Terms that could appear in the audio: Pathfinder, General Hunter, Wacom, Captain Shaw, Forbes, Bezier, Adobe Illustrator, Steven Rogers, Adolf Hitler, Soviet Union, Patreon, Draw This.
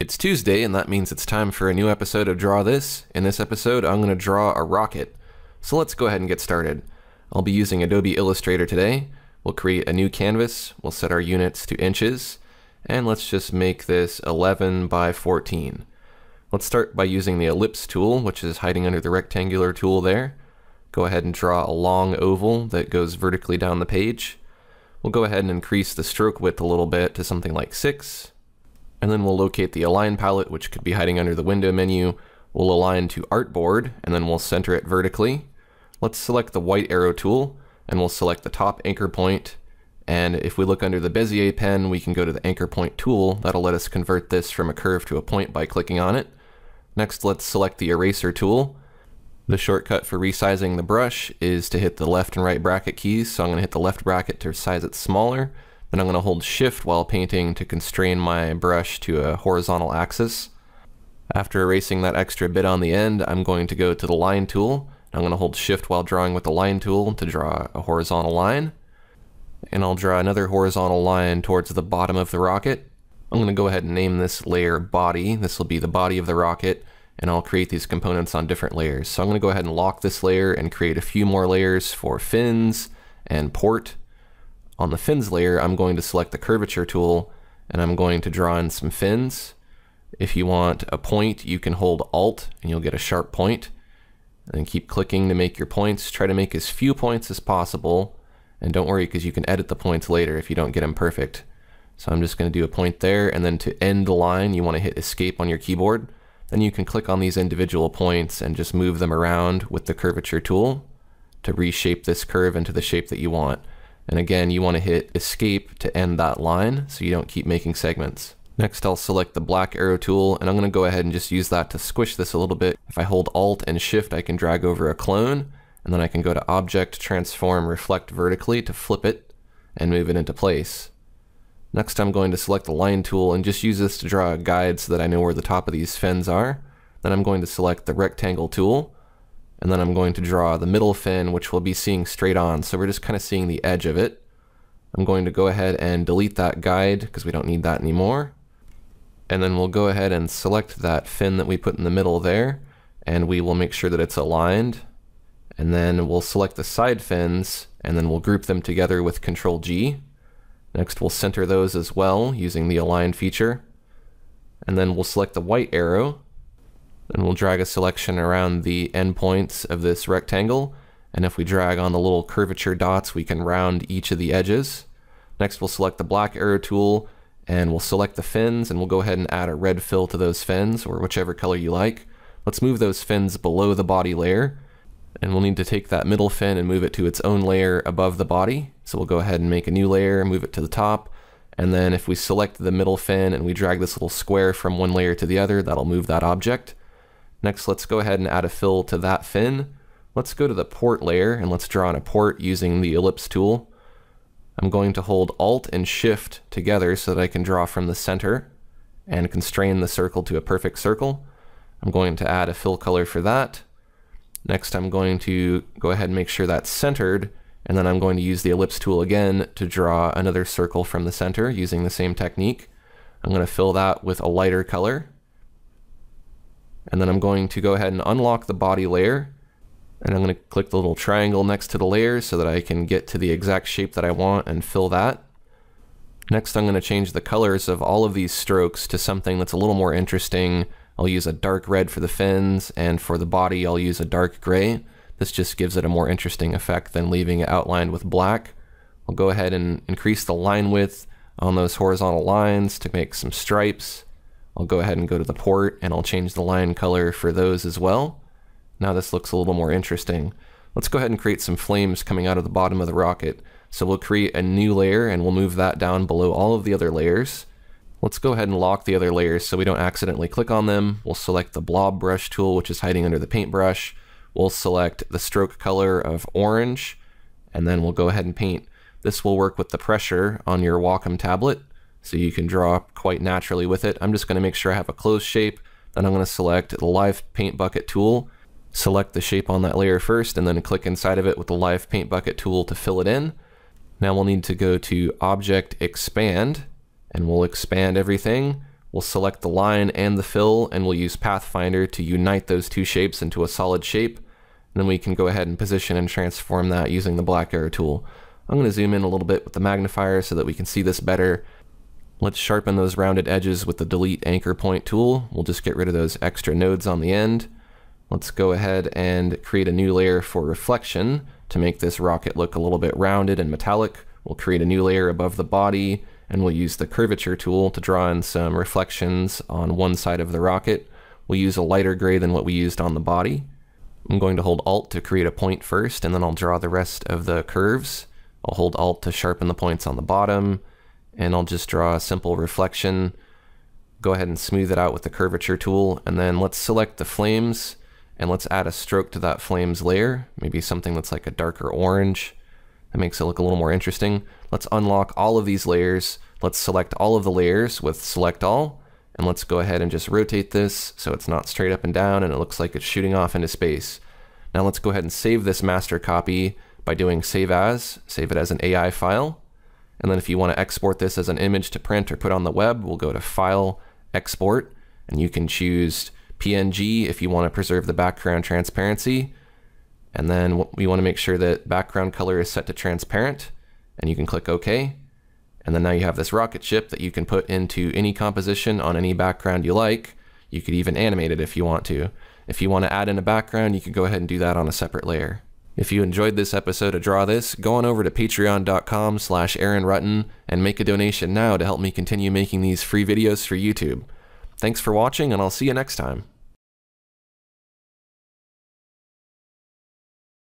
It's Tuesday, and that means it's time for a new episode of Draw This. In this episode, I'm going to draw a rocket. So let's go ahead and get started. I'll be using Adobe Illustrator today. We'll create a new canvas. We'll set our units to inches. And let's just make this 11 by 14. Let's start by using the ellipse tool, which is hiding under the rectangular tool there. Go ahead and draw a long oval that goes vertically down the page. We'll go ahead and increase the stroke width a little bit to something like 6. And then we'll locate the align palette, which could be hiding under the window menu. We'll align to artboard, and then we'll center it vertically. Let's select the white arrow tool, and we'll select the top anchor point. And if we look under the Bezier pen, we can go to the anchor point tool. That'll let us convert this from a curve to a point by clicking on it. Next, let's select the eraser tool. The shortcut for resizing the brush is to hit the left and right bracket keys. So I'm going to hit the left bracket to size it smaller. Then I'm going to hold shift while painting to constrain my brush to a horizontal axis. After erasing that extra bit on the end, I'm going to go to the line tool. I'm going to hold shift while drawing with the line tool to draw a horizontal line. And I'll draw another horizontal line towards the bottom of the rocket. I'm going to go ahead and name this layer body. This will be the body of the rocket. And I'll create these components on different layers. So I'm going to go ahead and lock this layer and create a few more layers for fins and port. On the fins layer, I'm going to select the curvature tool, and I'm going to draw in some fins. If you want a point, you can hold Alt, and you'll get a sharp point. And keep clicking to make your points. Try to make as few points as possible. And don't worry, because you can edit the points later if you don't get them perfect. So I'm just going to do a point there, and then to end the line, you want to hit Escape on your keyboard. Then you can click on these individual points and just move them around with the curvature tool to reshape this curve into the shape that you want. And again, you want to hit escape to end that line so you don't keep making segments. Next, I'll select the black arrow tool, and I'm going to go ahead and just use that to squish this a little bit. If I hold Alt and Shift, I can drag over a clone, and then I can go to Object, Transform, Reflect vertically to flip it and move it into place. Next, I'm going to select the line tool and just use this to draw a guide so that I know where the top of these fins are. Then I'm going to select the rectangle tool, and then I'm going to draw the middle fin, which we'll be seeing straight on. So we're just kind of seeing the edge of it. I'm going to go ahead and delete that guide because we don't need that anymore. And then we'll go ahead and select that fin that we put in the middle there, and we will make sure that it's aligned. And then we'll select the side fins, and then we'll group them together with Control G. Next, we'll center those as well using the align feature. And then we'll select the white arrow, and we'll drag a selection around the endpoints of this rectangle. And if we drag on the little curvature dots, we can round each of the edges. Next, we'll select the black arrow tool, and we'll select the fins, and we'll go ahead and add a red fill to those fins, or whichever color you like. Let's move those fins below the body layer. And we'll need to take that middle fin and move it to its own layer above the body. So we'll go ahead and make a new layer, move it to the top. And then if we select the middle fin and we drag this little square from one layer to the other, that'll move that object. Next, let's go ahead and add a fill to that fin. Let's go to the port layer and let's draw on a port using the ellipse tool. I'm going to hold Alt and Shift together so that I can draw from the center and constrain the circle to a perfect circle. I'm going to add a fill color for that. Next, I'm going to go ahead and make sure that's centered, and then I'm going to use the ellipse tool again to draw another circle from the center using the same technique. I'm going to fill that with a lighter color. And then I'm going to go ahead and unlock the body layer, and I'm going to click the little triangle next to the layer so that I can get to the exact shape that I want and fill that. Next, I'm going to change the colors of all of these strokes to something that's a little more interesting. I'll use a dark red for the fins, and for the body I'll use a dark gray. This just gives it a more interesting effect than leaving it outlined with black. I'll go ahead and increase the line width on those horizontal lines to make some stripes. I'll go ahead and go to the port, and I'll change the line color for those as well. Now this looks a little more interesting. Let's go ahead and create some flames coming out of the bottom of the rocket. So we'll create a new layer, and we'll move that down below all of the other layers. Let's go ahead and lock the other layers so we don't accidentally click on them. We'll select the blob brush tool, which is hiding under the paintbrush. We'll select the stroke color of orange, and then we'll go ahead and paint. This will work with the pressure on your Wacom tablet, so you can draw quite naturally with it. I'm just going to make sure I have a closed shape. Then I'm going to select the live paint bucket tool, select the shape on that layer first, and then click inside of it with the live paint bucket tool to fill it in. Now we'll need to go to Object, Expand, and we'll expand everything. We'll select the line and the fill, and we'll use Pathfinder to unite those two shapes into a solid shape. And then we can go ahead and position and transform that using the black arrow tool. I'm going to zoom in a little bit with the magnifier so that we can see this better. Let's sharpen those rounded edges with the delete anchor point tool. We'll just get rid of those extra nodes on the end. Let's go ahead and create a new layer for reflection to make this rocket look a little bit rounded and metallic. We'll create a new layer above the body, and we'll use the curvature tool to draw in some reflections on one side of the rocket. We'll use a lighter gray than what we used on the body. I'm going to hold Alt to create a point first, and then I'll draw the rest of the curves. I'll hold Alt to sharpen the points on the bottom, and I'll just draw a simple reflection. Go ahead and smooth it out with the curvature tool, and then let's select the flames, and let's add a stroke to that flames layer, maybe something that's like a darker orange. That makes it look a little more interesting. Let's unlock all of these layers. Let's select all of the layers with Select All, and let's go ahead and just rotate this so it's not straight up and down and it looks like it's shooting off into space. Now let's go ahead and save this master copy by doing Save As, save it as an AI file. And then if you want to export this as an image to print or put on the web, we'll go to File, Export, and you can choose PNG if you want to preserve the background transparency. And then we want to make sure that background color is set to transparent, and you can click OK. And then now you have this rocket ship that you can put into any composition on any background you like. You could even animate it if you want to. If you want to add in a background, you can go ahead and do that on a separate layer. If you enjoyed this episode of Draw This, go on over to patreon.com/AaronRutten and make a donation now to help me continue making these free videos for YouTube. Thanks for watching, and I'll see you next time.